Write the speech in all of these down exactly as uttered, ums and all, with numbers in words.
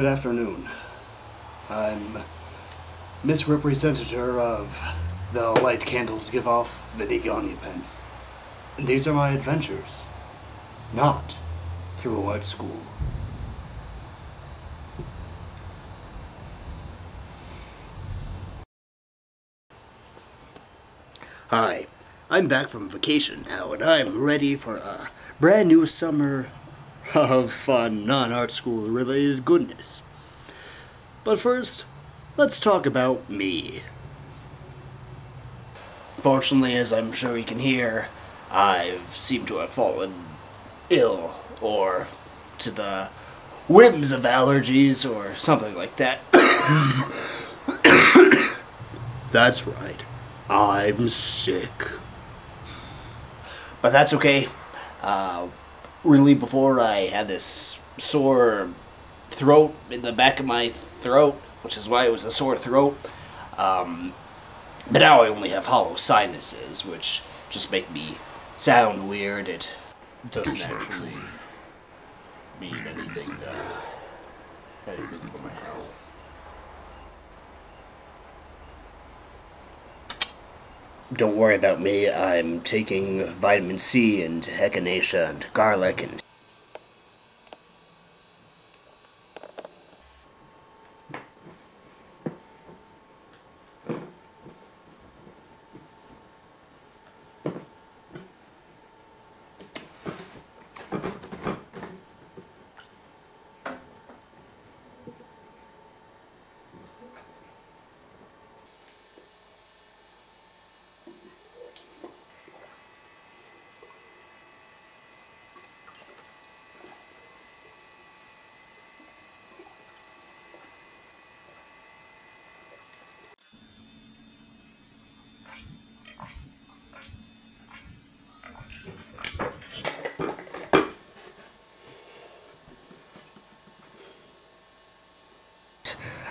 Good afternoon. I'm misrepresentative of the light candles give off, Vinny Gagnepain. These are my adventures, not through a white school. Hi, I'm back from vacation now, and I'm ready for a brand new summer of fun, non-art school related goodness. But first, let's talk about me. Fortunately, as I'm sure you can hear, I've seemed to have fallen ill, or to the whims of allergies, or something like that. That's right, I'm sick. But that's okay. Uh, Really, before I had this sore throat in the back of my throat, which is why it was a sore throat. Um, but now I only have hollow sinuses, which just make me sound weird. It doesn't actually mean anything, uh, anything for my health. Don't worry about me, I'm taking vitamin C and echinacea and garlic and...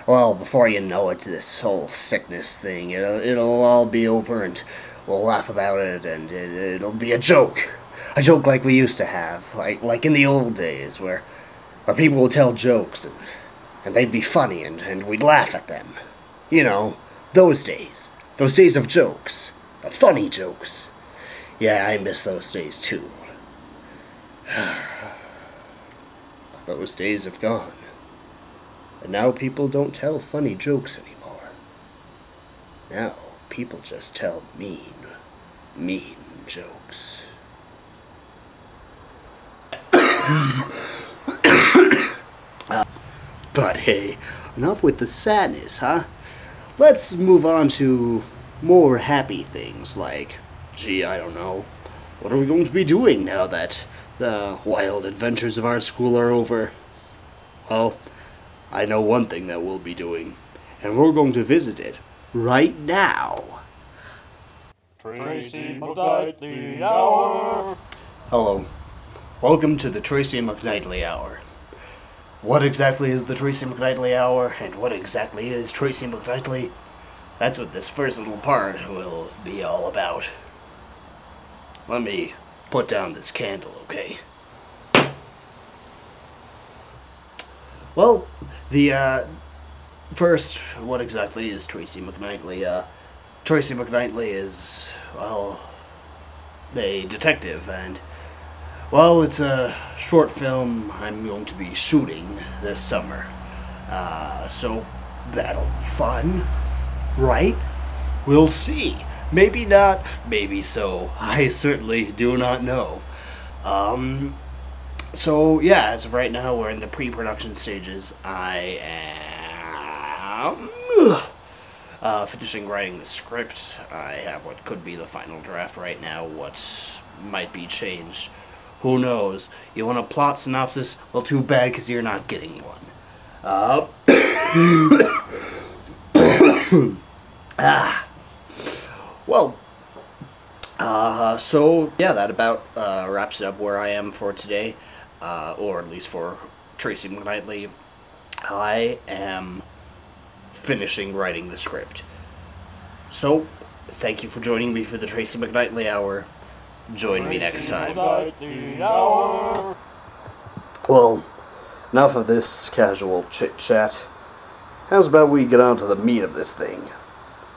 Well, before you know it, this whole sickness thing, it'll, it'll all be over and we'll laugh about it and it, it'll be a joke. A joke like we used to have, like like in the old days, where, where people would tell jokes and, and they'd be funny and, and we'd laugh at them. You know, those days. Those days of jokes. Of funny jokes. Yeah, I miss those days too. But those days have gone. And now people don't tell funny jokes anymore. Now people just tell mean, mean jokes. uh, but hey, enough with the sadness, huh? Let's move on to more happy things like, gee, I don't know, what are we going to be doing now that the wild adventures of art school are over? Well, I know one thing that we'll be doing, and we're going to visit it right now. Tracy McKnightly Hour! Hello. Welcome to the Tracy McKnightly Hour. What exactly is the Tracy McKnightly Hour, and what exactly is Tracy McKnightly? That's what this first little part will be all about. Let me put down this candle, okay? Well, the, uh, first, what exactly is Tracy McKnightly? Uh, Tracy McKnightly is, well, a detective, and, well, it's a short film I'm going to be shooting this summer. Uh, so, that'll be fun, right? We'll see. Maybe not, maybe so. I certainly do not know. Um... So, yeah, as of right now, we're in the pre-production stages. I am uh, finishing writing the script. I have what could be the final draft right now, what might be changed. Who knows? You want a plot synopsis? Well, too bad, because you're not getting one. Uh, ah. Well... Uh, so, yeah, that about uh, wraps up where I am for today. Uh, or at least for Tracy McKnightly. I am finishing writing the script. So, thank you for joining me for the Tracy McKnightly Hour. Join Tracy me next time. Well, Enough of this casual chit-chat. How's about we get on to the meat of this thing?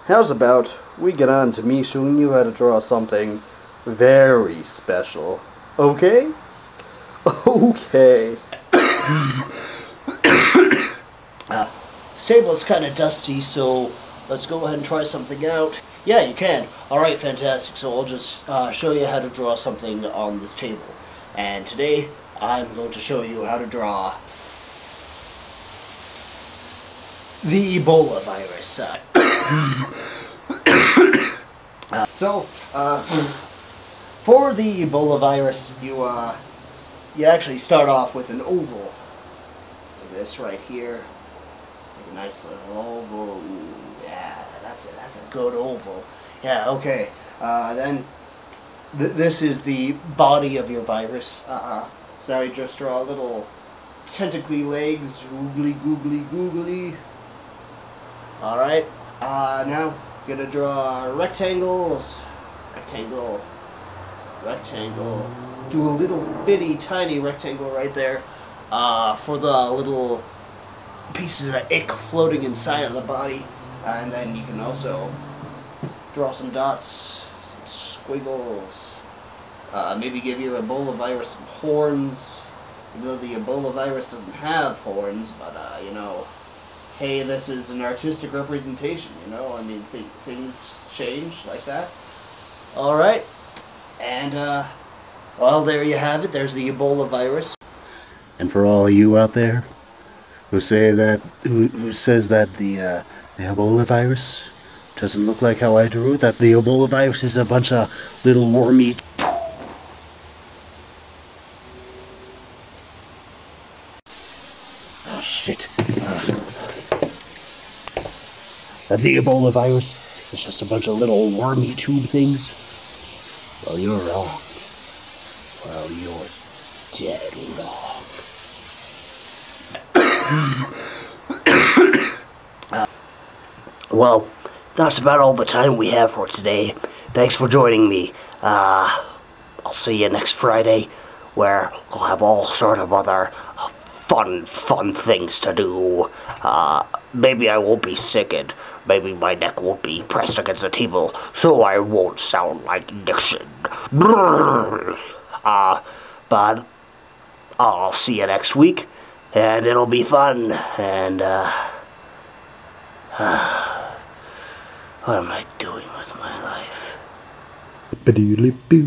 How's about we get on to me showing you how to draw something very special? Okay? Okay. uh, this table is kind of dusty, so let's go ahead and try something out. Yeah, you can. Alright, fantastic. So I'll just uh, show you how to draw something on this table. And today, I'm going to show you how to draw the Ebola virus. Uh, uh, so, uh, for the Ebola virus, you, uh, you actually start off with an oval. Like this right here. Like a nice little oval. Yeah, that's a, that's a good oval. Yeah, okay. Uh, then, th this is the body of your virus. Uh-uh. So now you just draw little tentacly legs, googly, googly, googly. Alright, uh, now you're going to draw rectangles, rectangle, rectangle. Do a little bitty tiny rectangle right there uh, for the little pieces of ick floating inside of the body. Uh, and then you can also draw some dots, some squiggles. Uh, maybe give your Ebola virus some horns, even though the Ebola virus doesn't have horns, but, uh, you know, hey, this is an artistic representation, you know, I mean, th things change like that. Alright, and, uh, well, there you have it, there's the Ebola virus. And for all you out there who say that, who, who says that the, uh, the Ebola virus doesn't look like how I drew it, that the Ebola virus is a bunch of little wormy... Oh, shit. Uh, the Ebola virus is just a bunch of little wormy tube things. Well, you're wrong. Well, you're dead wrong. uh, well, that's about all the time we have for today. Thanks for joining me. Uh, I'll see you next Friday, where I'll have all sort of other... Uh, Fun, fun things to do. Uh, maybe I won't be sick and maybe my neck won't be pressed against the table, so I won't sound like Nixon. Uh, but I'll see you next week, and it'll be fun. And, uh, uh what am I doing with my life? Ba-dee-lee-boo,